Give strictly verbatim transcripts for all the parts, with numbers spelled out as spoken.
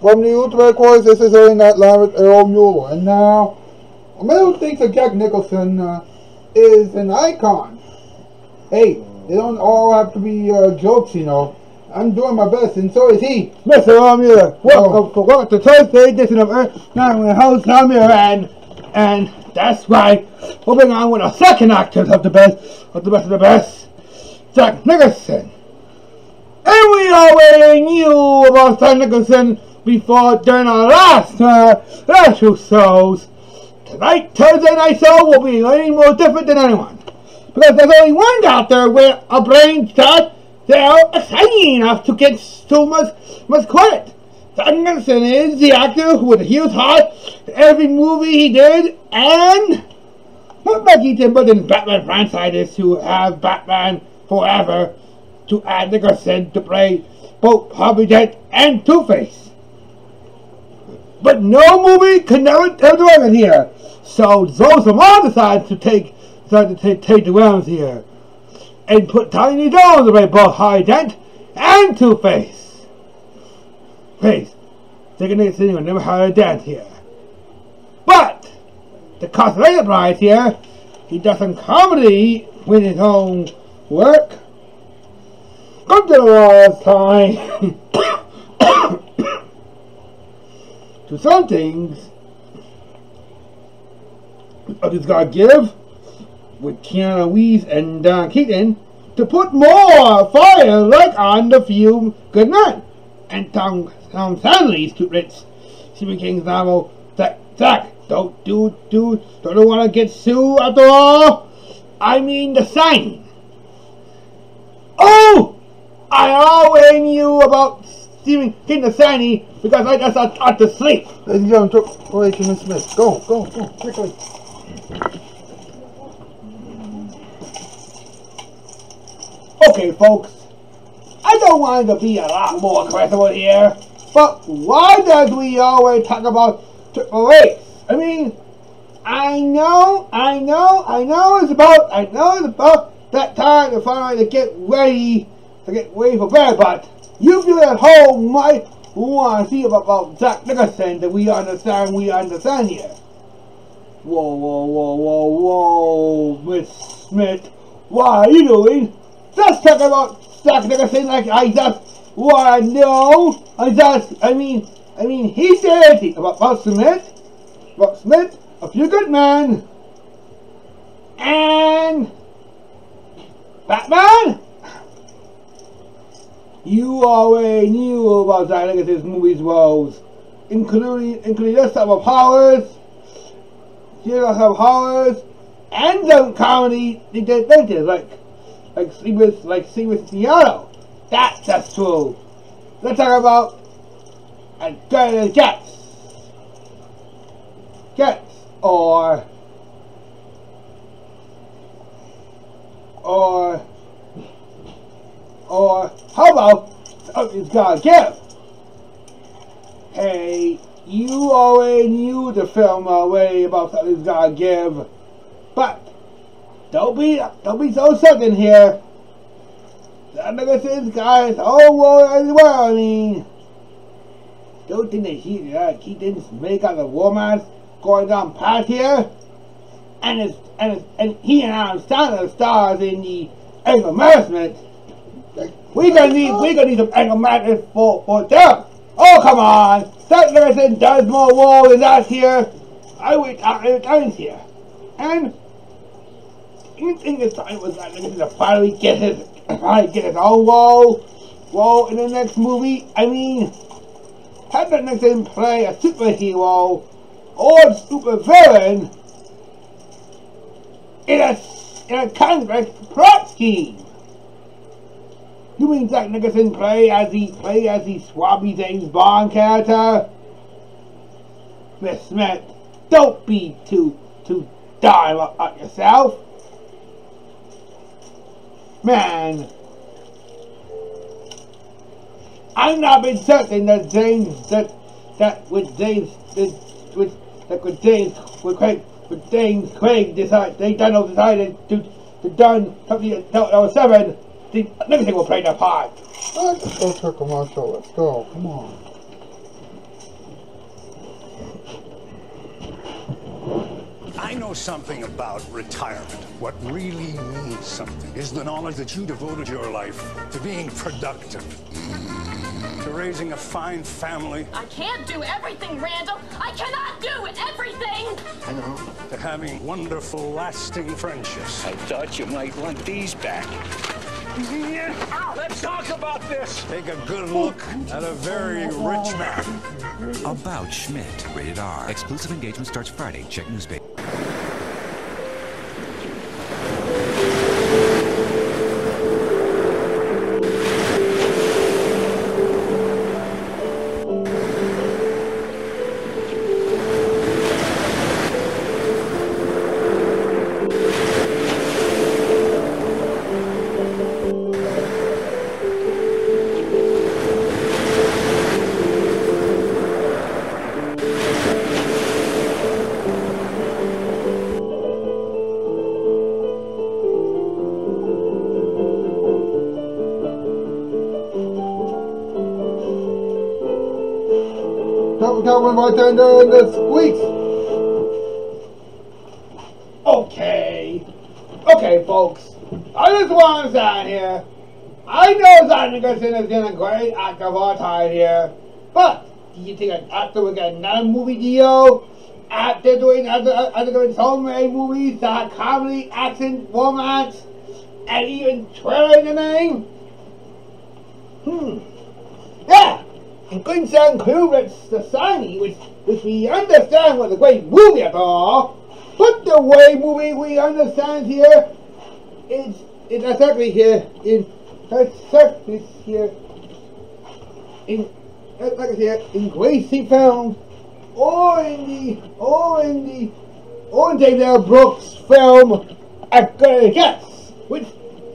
From the Ultimate Course, this is Harry Not Live with Earl Mueller. And now, a man who thinks that Jack Nicholson uh, is an icon. Hey, they don't all have to be uh, jokes, you know. I'm doing my best, and so is he. Mister Earl Mueller, welcome to welcome to Thursday edition of Earth. Now I'm your host, Earl Mueller, and, and that's right. Moving on with our second octave of the best, of the best of the best, Jack Nicholson. And we already knew about Jack Nicholson before during our last uh, last two shows. Tonight, Thursday night show will be any more different than anyone, because there's only one doctor where a brain starts. They're exciting enough to get too much, much credit. Jack Nicholson is the actor with a huge heart in every movie he did, and what Becky Timberton's Batman franchise is to have Batman Forever to add Nicholson to play both Harvey Dent and Two-Face. But no movie can narrate the record here, so Zoya Roberts decides to take, decided to take the rounds here. And put tiny dolls away both Harvey Dent and Two-Face. Face. Second nigga sitting never had a dent here. But the cost later prize here, he does some comedy with his own work. Come to the last time to some things others gotta give. With Keanu Reeves and Don Keaton to put more fire like on the few good men, and Tom Tom Sandley's to rich Stephen King's novel Zack Zack. Don't do do don't want to get sued after all. I mean the signing. Oh, I always knew about Stephen King the signing because I just ought to sleep. Ladies and gentlemen, took away from Smith. Go go go quickly. Okay, folks, I don't want to be a lot more credible here, but why does we always talk about Triple H? I mean, I know, I know, I know it's about, I know it's about that time to finally to get ready, to get ready for bed, but you feel at home might want to see about, about Jack Nicholson that we understand, we understand here. Whoa, whoa, whoa, whoa, whoa, Miss Smith, what are you doing? Just talk about Jack Nicholson like I just want to know. I just, I mean, I mean, he said about, about Smith, about Smith, a few good men, and Batman. You already knew about Jack Nicholson's movies roles, including including this type of powers, this type of powers, and some comedy detectives like. Like see with like see with Keanu. That that's true. Let's talk about a good Jets. Jets or or or how about something's gotta give? Hey, you already knew the film already about something's gotta give, but Don't be, don't be so sudden here. That nigga says, guys, oh, well, as well, I mean. Don't think that he, uh, he didn't make out the romance going down past here. And it's, and it's, and he and I are the stars in the anger management. We gonna need, we gonna need some anger management for, for them. Oh, come on. That nigga says, does more war than us here. I went out and times here. And, you think this time was like to finally get his, finally get his own role, role in the next movie? I mean, have that next thing play a superhero or a supervillain in a in a complex plot scheme. You mean Jack Nicholson play as he play as the swabby James Bond character? Miss Smith, don't be too too dive on yourself. Man, I'm not been certain that James that that with James that with that with James with Craig with James Craig decided they done decided to to done something at seven. The next thing will play that part. Let's go to commercial. Let's go. Come on. know something about retirement. What really means something is the knowledge that you devoted your life to being productive, to raising a fine family. I can't do everything, Randall. I cannot do everything. I know. To having wonderful, lasting friendships. I thought you might want these back. Ow. Let's talk about this. Take a good look at a very rich man. About Schmidt, rated R. Exclusive engagement starts Friday. Check newspaper. Coming right down there in the squeaks. Okay. Okay, folks. I just want to sound here. I know Jack Nicholson has been a great actor of our time here. But do you think an actor would get another movie deal after doing after, after doing so many movies that have comedy, action, romance, and even thriller in the name? Hmm. Yeah! Including certain clue that's the signing, which, which we understand was a great movie at all, but the way movie we understand here is is exactly here in exactly here in like here in Gracie Films or in the or in the or in David L. Brooks film A Good Guess, which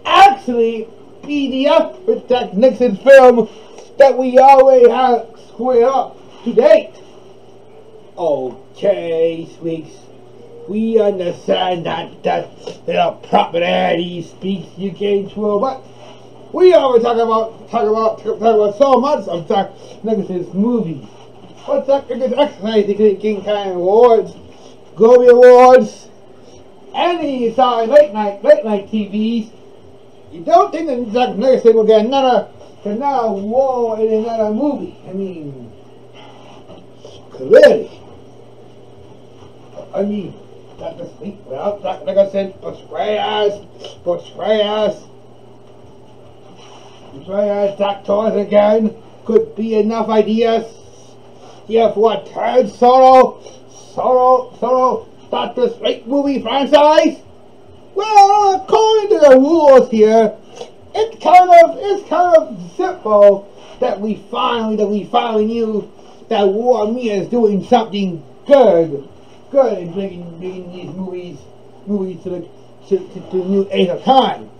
actually P D F with Jack Nicholson's film that we already have squared up to date. Okay, Squeaks. We understand that that there are property speaks you came to, but we always talk about talk about talk about so much of Jack Nicholson's movies. But Jack Nicholson's excellent, the King County Awards, Globe Awards, and he saw late night late night T Vs. You don't think that Jack Nicholson will get another Cause now, whoa, it is not a movie. I mean, clearly. I mean, Doctor Sleep, without Jack Nicholson, portray us, portray us, portray us, doctors again, could be enough ideas. Here for a third solo, solo, solo Doctor Sleep movie franchise? Well, according to the rules here, It's kind of it's kind of simple that we finally that we finally knew that War Mia is doing something good, good in bringing bringing these movies movies to the to, to, to the new age of time.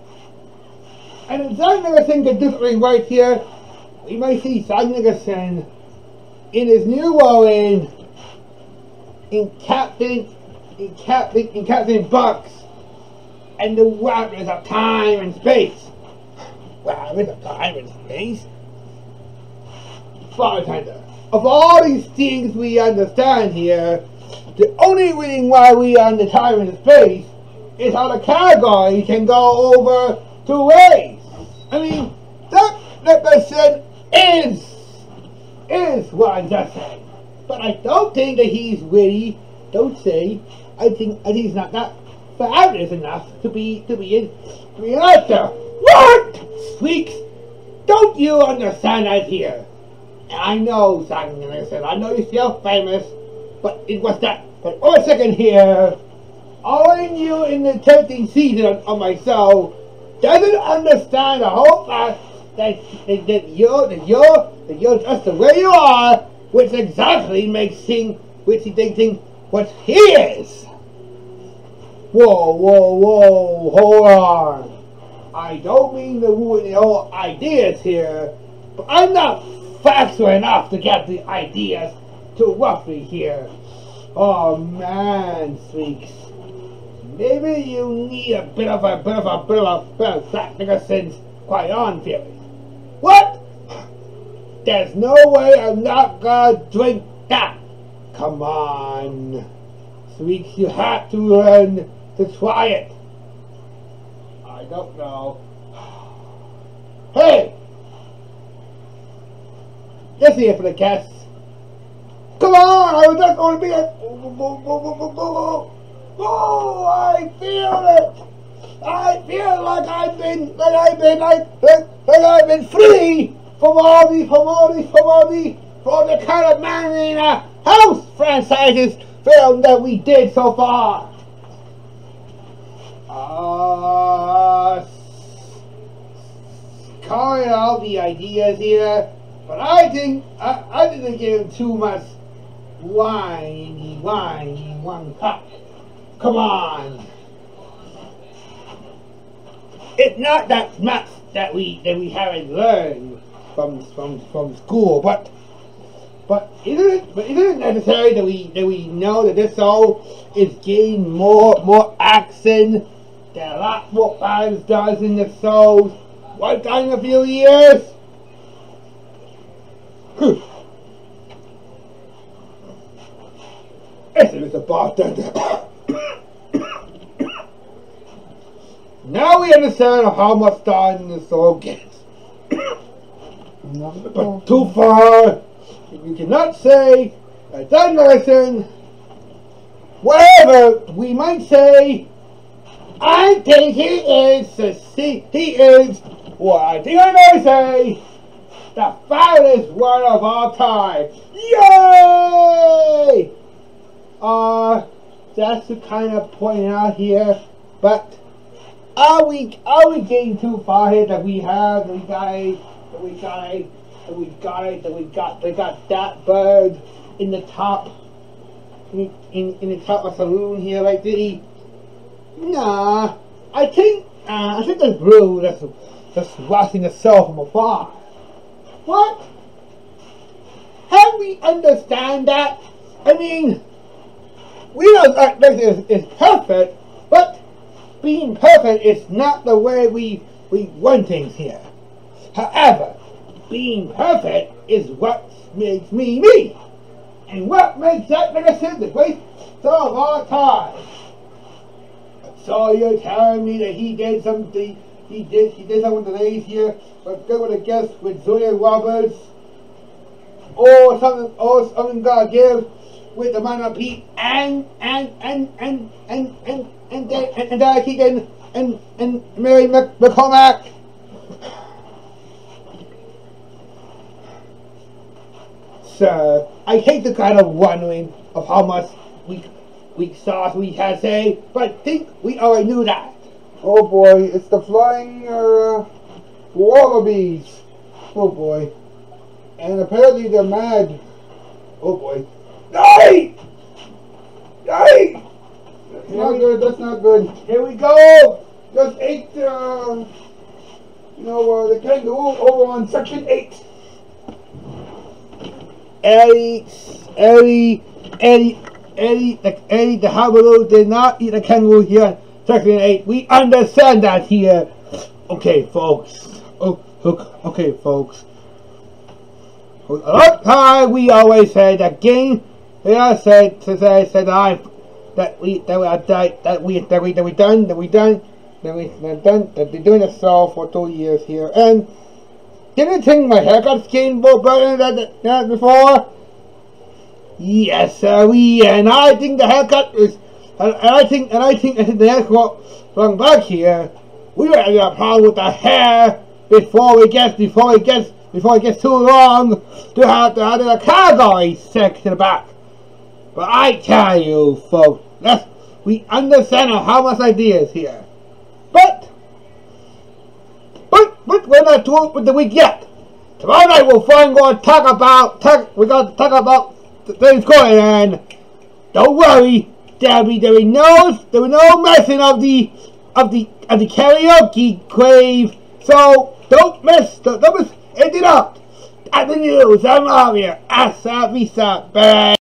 And if Jack Nicholson could do something right here, we might see Jack Nicholson in his new role in in Captain in Captain in Captain Bucks and the Raptors of Time and Space. Wow, it's a time and space. Father Tender, of all these things we understand here, the only reason why we are in the time and space is how the category can go over two ways. I mean, that Nicholson is, is what I just said. But I don't think that he's really, don't say, I think, I think he's not that fabulous enough to be, to be in, to be an actor. What? Squeaks, don't you understand that here? And I know, Jack Nicholson, I know you're still famous, but it was that. But for a second here, all in you in the thirteenth season of my show doesn't understand the whole fact that, that, that, you're, that, you're, that you're just the way you are, which exactly makes things, which he thinks what he is. Whoa, whoa, whoa, hold on. I don't mean to ruin the whole ideas here, but I'm not faster enough to get the ideas too roughly here. Oh man, Squeaks. Maybe you need a bit of a bit of a bit of a bit of Jack Nicholson's quite on feeling. What? There's no way I'm not gonna drink that. Come on. Sweets, you have to learn to try it. I don't know. Hey! This here for the cats. Come on, I was just going to be a... Oh, I feel it! I feel like I've been, like I've been, like, like I've been free from all the, from all the, from all the, from the kind of man in our house franchises film that we did so far. Uh, calling out the ideas here, but I think I, I didn't give him too much wine, wine, one cup. Come on, it's not that much that we that we haven't learned from from from school, but but isn't it but isn't it necessary that we that we know that this show is getting more more action? There are a lot more fans does in the shows. What time in a few years? Whew. Listen, Mister Bartender. Now we understand how much time in the show gets. But too far, we cannot say that that lesson. Whatever we might say, I think he is, see, he is, what I think I may say, the finest one of all time. Yay! Uh, that's the kind of point out here, but are we, are we getting too far here that we have, that we got it, that we got it, that we got it, that we got, they got that bird in the top, in, in, in the top of the saloon here, like, did he? Nah, I think, uh, I think that's rude, that's, that's watching itself from afar. What? How do we understand that? I mean, we don't like this is perfect, but being perfect is not the way we, we run things here. However, being perfect is what makes me me, and what makes that Nicholson the great star of all time. So you're telling me that he did something, he did, he did something today's here, but good with a guest with Zoya Roberts, or something, or something gotta give with Amanda Peet, and, and, and, and, and, and, and, and, and, and, and, and, and Mary McCormack. Sir, I hate the kind of wondering of how much we We saw we had say, but I think we already knew that. Oh boy, it's the flying uh, wallabies. Oh boy. And apparently they're mad. Oh boy. Die! Die! That's not good, that's not good. Here we go! Just ate uh, you know, uh, the kangaroo over on section eight. Eddie, Eddie, Eddie. Eddie the, Eddie the Habaloo did not eat a kangaroo here, section eight. We understand that here. Okay, folks. Oh, okay, folks. A lot of time we always say that game. They all said to say said I that we that we are that we that we that we done that we done that we done that they're doing a show for two years here. And didn't think my haircut's getting more better than that before. Yes, sir, we, and I think the haircut is, and, and I think, and I think, I think the haircut from back here, we might have a problem with the hair before it gets, before it gets, before it gets too long to have to have the category section back. But I tell you, folks, that's, we understand how much ideas here. But, but, but we're not through with the week yet. Tomorrow night we'll find, we're going to talk about, talk, we're going to talk about things going on. Don't worry, there'll be there will be no there will be no messing of the of the of the karaoke crave. So don't mess don't, don't mess it up. At the news, I'm Mario, Asa Visa. Bye.